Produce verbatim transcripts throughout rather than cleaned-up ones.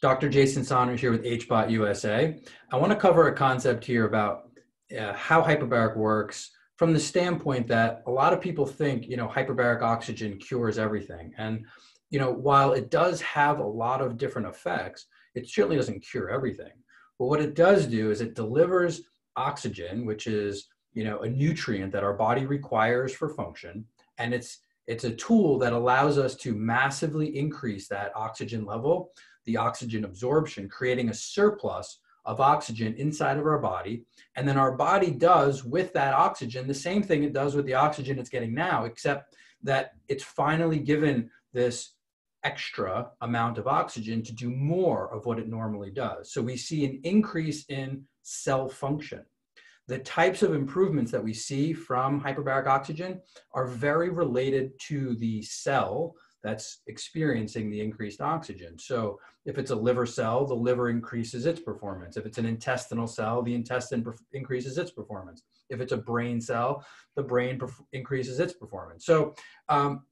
Doctor Jason Sonner here with H B O T U S A. I want to cover a concept here about uh, how hyperbaric works from the standpoint that a lot of people think, you know, hyperbaric oxygen cures everything. And, you know, while it does have a lot of different effects, it certainly doesn't cure everything. But what it does do is it delivers oxygen, which is, you know, a nutrient that our body requires for function. And it's, it's a tool that allows us to massively increase that oxygen level, the oxygen absorption, creating a surplus of oxygen inside of our body. And then our body does with that oxygen the same thing it does with the oxygen it's getting now, except that it's finally given this extra amount of oxygen to do more of what it normally does. So we see an increase in cell function. The types of improvements that we see from hyperbaric oxygen are very related to the cell that's experiencing the increased oxygen. So if it's a liver cell, the liver increases its performance. If it's an intestinal cell, the intestine increases its performance. If it's a brain cell, the brain increases its performance. So um,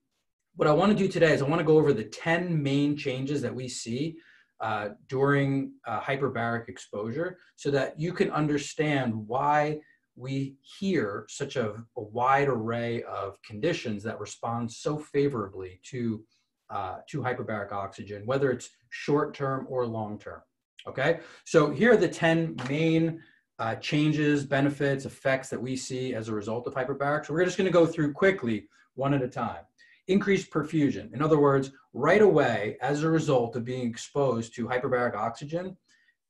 what I want to do today is I want to go over the ten main changes that we see uh, during uh, hyperbaric exposure so that you can understand why we hear such a, a wide array of conditions that respond so favorably to, uh, to hyperbaric oxygen, whether it's short-term or long-term, okay? So here are the ten main uh, changes, benefits, effects that we see as a result of hyperbaric. So we're just gonna go through quickly, one at a time. Increased perfusion. In other words, right away, as a result of being exposed to hyperbaric oxygen,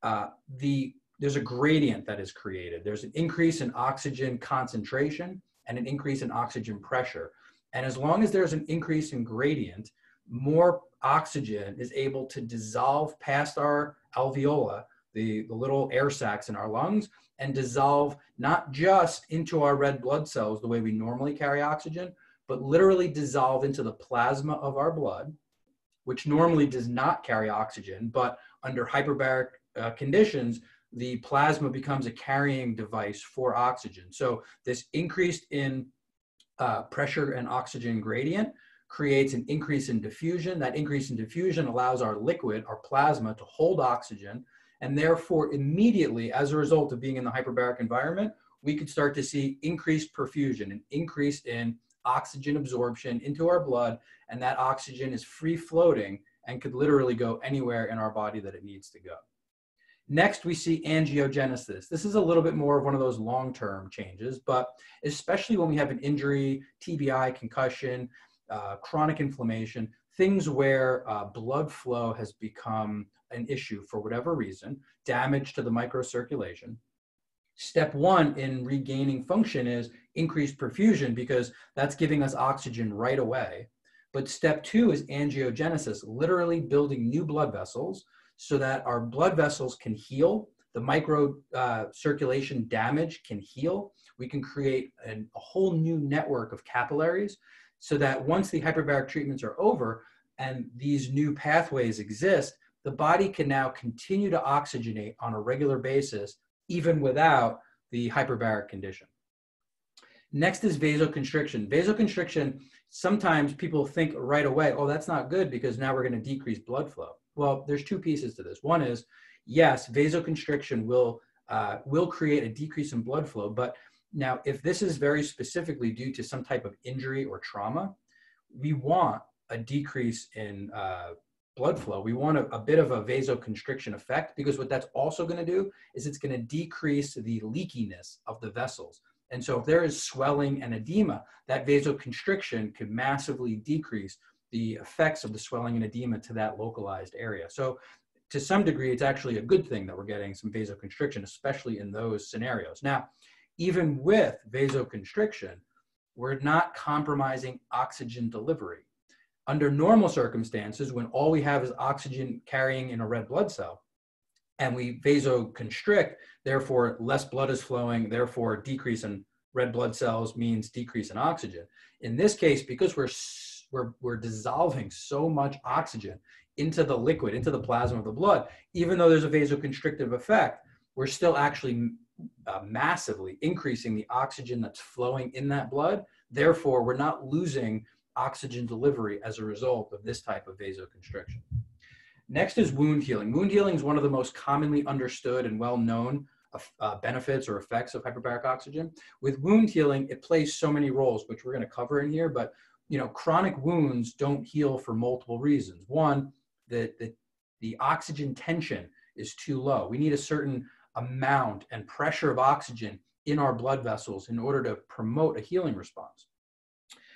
uh, the there's a gradient that is created. There's an increase in oxygen concentration and an increase in oxygen pressure. And as long as there's an increase in gradient, more oxygen is able to dissolve past our alveoli, the, the little air sacs in our lungs, and dissolve not just into our red blood cells the way we normally carry oxygen, but literally dissolve into the plasma of our blood, which normally does not carry oxygen, but under hyperbaric uh, conditions, the plasma becomes a carrying device for oxygen. So this increase in uh, pressure and oxygen gradient creates an increase in diffusion. That increase in diffusion allows our liquid, our plasma, to hold oxygen. And therefore, immediately, as a result of being in the hyperbaric environment, we could start to see increased perfusion, an increase in oxygen absorption into our blood. And that oxygen is free floating and could literally go anywhere in our body that it needs to go. Next, we see angiogenesis. This is a little bit more of one of those long-term changes, but especially when we have an injury, T B I, concussion, uh, chronic inflammation, things where uh, blood flow has become an issue for whatever reason, damage to the microcirculation. Step one in regaining function is increased perfusion because that's giving us oxygen right away. But step two is angiogenesis, literally building new blood vessels so that our blood vessels can heal, the microcirculation uh, damage can heal. We can create an, a whole new network of capillaries so that once the hyperbaric treatments are over and these new pathways exist, the body can now continue to oxygenate on a regular basis, even without the hyperbaric condition. Next is vasoconstriction. Vasoconstriction, sometimes people think right away, oh, that's not good because now we're going to decrease blood flow. Well, there's two pieces to this. One is, yes, vasoconstriction will, uh, will create a decrease in blood flow, but now if this is very specifically due to some type of injury or trauma, we want a decrease in uh, blood flow. We want a, a bit of a vasoconstriction effect because what that's also gonna do is it's gonna decrease the leakiness of the vessels. And so if there is swelling and edema, that vasoconstriction could massively decrease the effects of the swelling and edema to that localized area. So to some degree, it's actually a good thing that we're getting some vasoconstriction, especially in those scenarios. Now, even with vasoconstriction, we're not compromising oxygen delivery. Under normal circumstances, when all we have is oxygen carrying in a red blood cell, and we vasoconstrict, therefore less blood is flowing, therefore decrease in red blood cells means decrease in oxygen. In this case, because we're We're, we're dissolving so much oxygen into the liquid, into the plasma of the blood, even though there's a vasoconstrictive effect, we're still actually uh, massively increasing the oxygen that's flowing in that blood. Therefore, we're not losing oxygen delivery as a result of this type of vasoconstriction. Next is wound healing. Wound healing is one of the most commonly understood and well-known uh, benefits or effects of hyperbaric oxygen. With wound healing, it plays so many roles, which we're going to cover in here, but you know, chronic wounds don't heal for multiple reasons. One, the, the, the oxygen tension is too low. We need a certain amount and pressure of oxygen in our blood vessels in order to promote a healing response.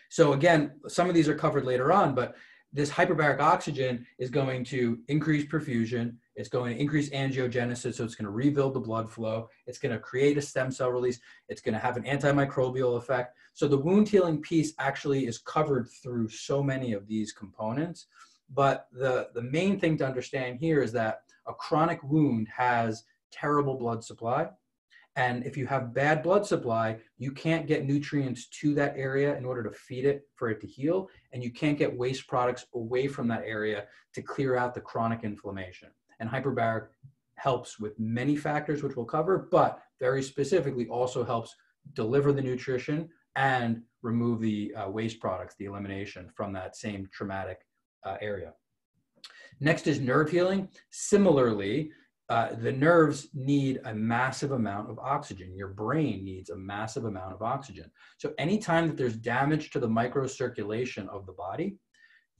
So again, some of these are covered later on, but this hyperbaric oxygen is going to increase perfusion, it's going to increase angiogenesis, so it's going to rebuild the blood flow, it's going to create a stem cell release, it's going to have an antimicrobial effect. So the wound healing piece actually is covered through so many of these components. But the, the main thing to understand here is that a chronic wound has terrible blood supply. And if you have bad blood supply, you can't get nutrients to that area in order to feed it for it to heal. And you can't get waste products away from that area to clear out the chronic inflammation. And hyperbaric helps with many factors, which we'll cover, but very specifically also helps deliver the nutrition and remove the uh, waste products, the elimination from that same traumatic uh, area. Next is nerve healing. Similarly, Uh, the nerves need a massive amount of oxygen. Your brain needs a massive amount of oxygen. So anytime that there's damage to the microcirculation of the body,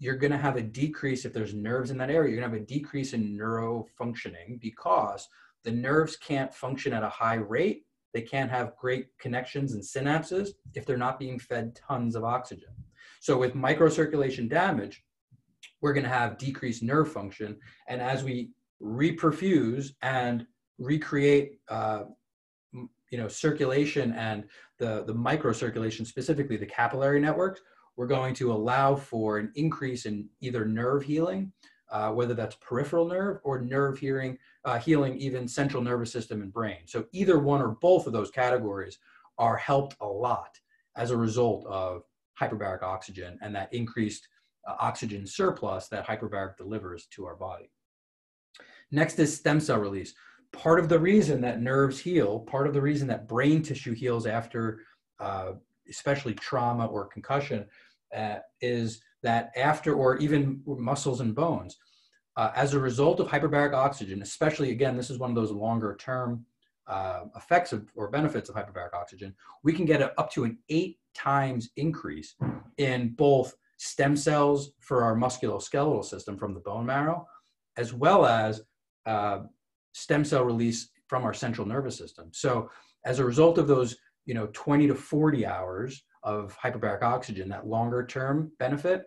you're going to have a decrease, if there's nerves in that area, you're going to have a decrease in neuro functioning because the nerves can't function at a high rate. They can't have great connections and synapses if they're not being fed tons of oxygen. So with microcirculation damage, we're going to have decreased nerve function. And as we reperfuse and recreate, uh, you know, circulation and the, the microcirculation, specifically the capillary networks, we're going to allow for an increase in either nerve healing, uh, whether that's peripheral nerve or nerve healing, uh, healing even central nervous system and brain. So either one or both of those categories are helped a lot as a result of hyperbaric oxygen and that increased uh, oxygen surplus that hyperbaric delivers to our body. Next is stem cell release. Part of the reason that nerves heal, part of the reason that brain tissue heals after uh, especially trauma or concussion uh, is that after, or even muscles and bones, uh, as a result of hyperbaric oxygen, especially again, this is one of those longer term uh, effects of, or benefits of hyperbaric oxygen, we can get a, up to an eight times increase in both stem cells for our musculoskeletal system from the bone marrow, as well as Uh, stem cell release from our central nervous system. So as a result of those, you know, twenty to forty hours of hyperbaric oxygen, that longer term benefit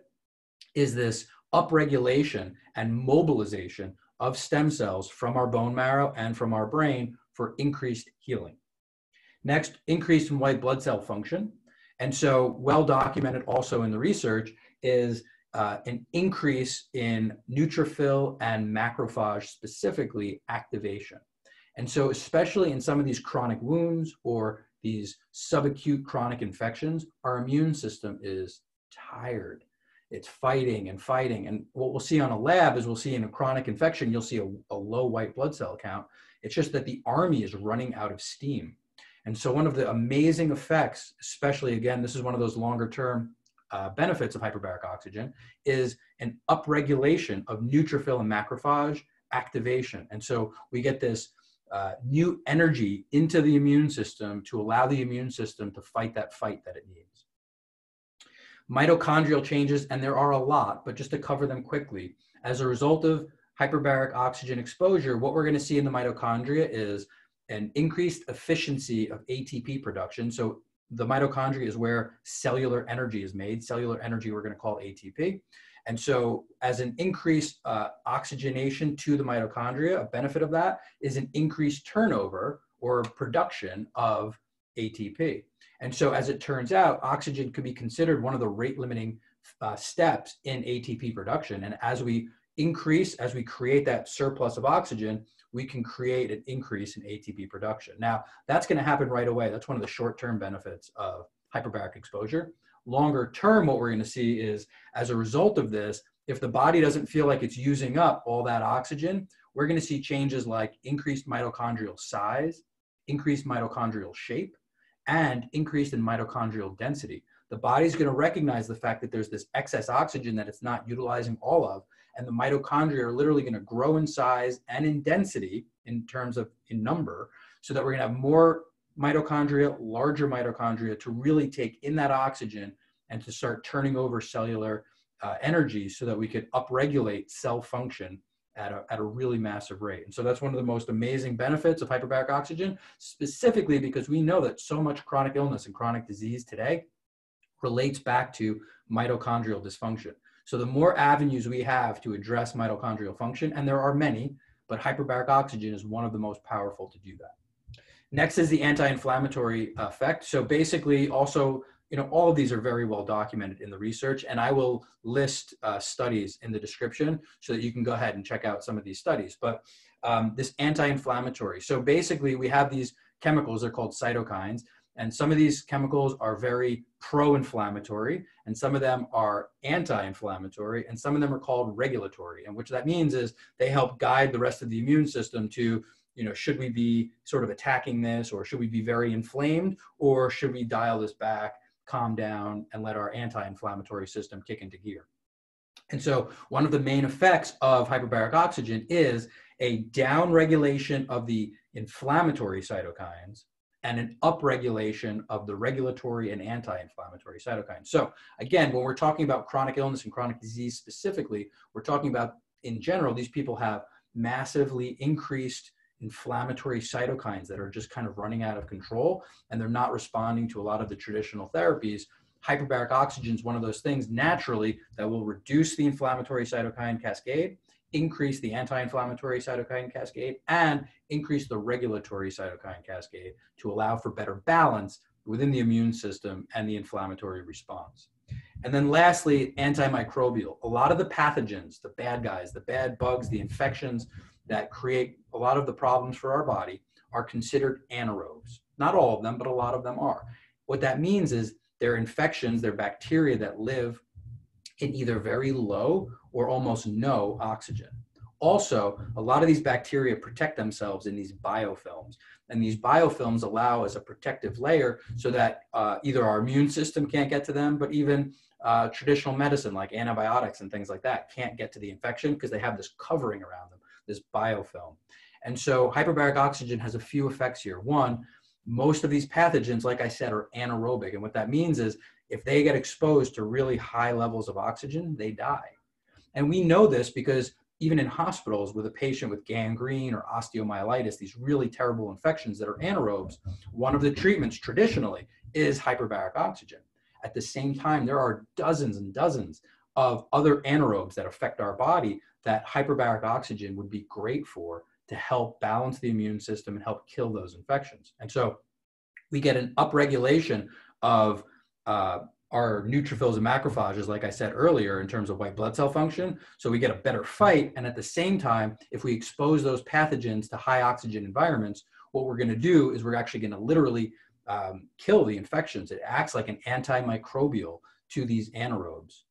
is this upregulation and mobilization of stem cells from our bone marrow and from our brain for increased healing. Next, increase in white blood cell function. And so well documented also in the research is Uh, an increase in neutrophil and macrophage, specifically activation. And so especially in some of these chronic wounds or these subacute chronic infections, our immune system is tired. It's fighting and fighting. And what we'll see on a lab is we'll see in a chronic infection, you'll see a, a low white blood cell count. It's just that the army is running out of steam. And so one of the amazing effects, especially again, this is one of those longer term Uh, benefits of hyperbaric oxygen, is an upregulation of neutrophil and macrophage activation. And so we get this uh, new energy into the immune system to allow the immune system to fight that fight that it needs. Mitochondrial changes, and there are a lot, but just to cover them quickly, as a result of hyperbaric oxygen exposure, what we're going to see in the mitochondria is an increased efficiency of A T P production. So the mitochondria is where cellular energy is made. Cellular energy we're going to call A T P. And so as an increased uh, oxygenation to the mitochondria, a benefit of that is an increased turnover or production of A T P. And so as it turns out, oxygen could be considered one of the rate limiting uh, steps in A T P production. And as we increase, as we create that surplus of oxygen, we can create an increase in A T P production. Now, that's going to happen right away. That's one of the short-term benefits of hyperbaric exposure. Longer term, what we're going to see is, as a result of this, if the body doesn't feel like it's using up all that oxygen, we're going to see changes like increased mitochondrial size, increased mitochondrial shape, and increased in mitochondrial density. The body's going to recognize the fact that there's this excess oxygen that it's not utilizing all of, and the mitochondria are literally going to grow in size and in density in terms of in number, so that we're going to have more mitochondria, larger mitochondria to really take in that oxygen and to start turning over cellular uh, energy so that we could upregulate cell function at a, at a really massive rate. And so that's one of the most amazing benefits of hyperbaric oxygen, specifically because we know that so much chronic illness and chronic disease today relates back to mitochondrial dysfunction. So the more avenues we have to address mitochondrial function, and there are many, but hyperbaric oxygen is one of the most powerful to do that. Next is the anti-inflammatory effect. So basically also, you know, all of these are very well documented in the research, and I will list uh, studies in the description so that you can go ahead and check out some of these studies. But um, this anti-inflammatory, so basically we have these chemicals, they're called cytokines, and some of these chemicals are very pro-inflammatory, and some of them are anti-inflammatory, and some of them are called regulatory. And what that means is they help guide the rest of the immune system to, you know, should we be sort of attacking this, or should we be very inflamed, or should we dial this back, calm down, and let our anti-inflammatory system kick into gear. And so one of the main effects of hyperbaric oxygen is a downregulation of the inflammatory cytokines and an upregulation of the regulatory and anti-inflammatory cytokines. So again, when we're talking about chronic illness and chronic disease specifically, we're talking about, in general, these people have massively increased inflammatory cytokines that are just kind of running out of control, and they're not responding to a lot of the traditional therapies. Hyperbaric oxygen is one of those things naturally that will reduce the inflammatory cytokine cascade, increase the anti-inflammatory cytokine cascade, and increase the regulatory cytokine cascade to allow for better balance within the immune system and the inflammatory response. And then lastly, antimicrobial. A lot of the pathogens, the bad guys, the bad bugs, the infections that create a lot of the problems for our body are considered anaerobes. Not all of them, but a lot of them are. What that means is they're infections, they're bacteria that live in either very low or almost no oxygen. Also, a lot of these bacteria protect themselves in these biofilms. And these biofilms allow as a protective layer so that uh, either our immune system can't get to them, but even uh, traditional medicine like antibiotics and things like that can't get to the infection because they have this covering around them, this biofilm. And so hyperbaric oxygen has a few effects here. One, most of these pathogens, like I said, are anaerobic. And what that means is if they get exposed to really high levels of oxygen, they die. And we know this because even in hospitals with a patient with gangrene or osteomyelitis, these really terrible infections that are anaerobes, one of the treatments traditionally is hyperbaric oxygen. At the same time, there are dozens and dozens of other anaerobes that affect our body that hyperbaric oxygen would be great for to help balance the immune system and help kill those infections. And so we get an upregulation of uh, our neutrophils and macrophages, like I said earlier, in terms of white blood cell function. So we get a better fight. And at the same time, if we expose those pathogens to high oxygen environments, what we're gonna do is we're actually gonna literally um, kill the infections. It acts like an antimicrobial to these anaerobes.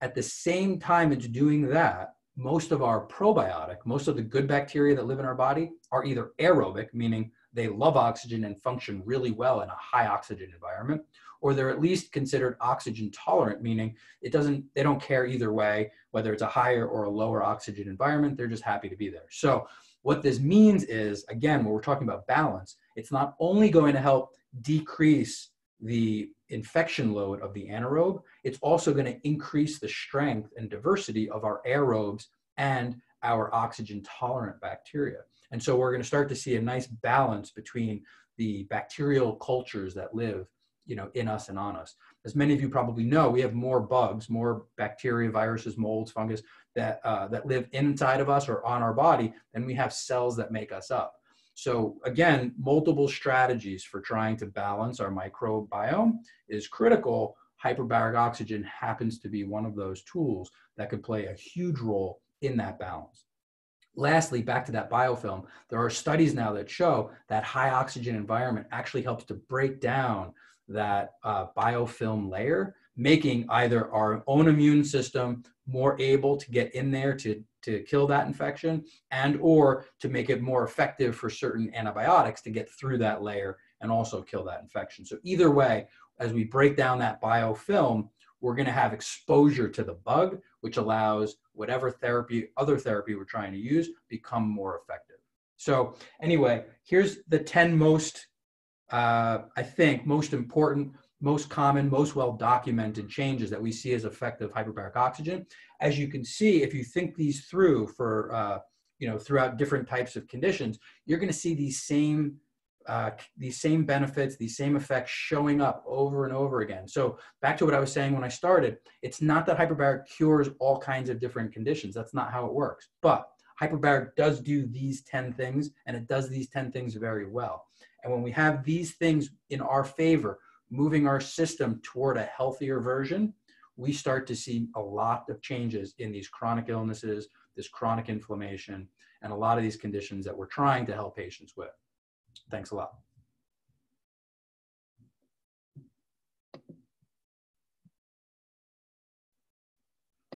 At the same time it's doing that, most of our probiotic, most of the good bacteria that live in our body are either aerobic, meaning they love oxygen and function really well in a high oxygen environment, or they're at least considered oxygen tolerant, meaning it doesn't, they don't care either way, whether it's a higher or a lower oxygen environment, they're just happy to be there. So what this means is, again, when we're talking about balance, it's not only going to help decrease the infection load of the anaerobe, it's also going to increase the strength and diversity of our aerobes and our oxygen tolerant bacteria. And so we're going to start to see a nice balance between the bacterial cultures that live, you know, in us and on us. As many of you probably know, we have more bugs, more bacteria, viruses, molds, fungus that, uh, that live inside of us or on our body than we have cells that make us up. So again, multiple strategies for trying to balance our microbiome is critical. Hyperbaric oxygen happens to be one of those tools that could play a huge role in that balance. Lastly, back to that biofilm, there are studies now that show that high oxygen environment actually helps to break down that uh, biofilm layer, making either our own immune system more able to get in there to to kill that infection, and or to make it more effective for certain antibiotics to get through that layer and also kill that infection. So either way, as we break down that biofilm, we're going to have exposure to the bug, which allows whatever therapy, other therapy we're trying to use, become more effective. So anyway, here's the ten most, uh, I think, most important, most common, most well-documented changes that we see as effective hyperbaric oxygen. As you can see, if you think these through for, uh, you know, throughout different types of conditions, you're going to see these same Uh, these same benefits, these same effects showing up over and over again. So back to what I was saying when I started, it's not that hyperbaric cures all kinds of different conditions. That's not how it works. But hyperbaric does do these ten things, and it does these ten things very well. And when we have these things in our favor, moving our system toward a healthier version, we start to see a lot of changes in these chronic illnesses, this chronic inflammation, and a lot of these conditions that we're trying to help patients with. Thanks a lot.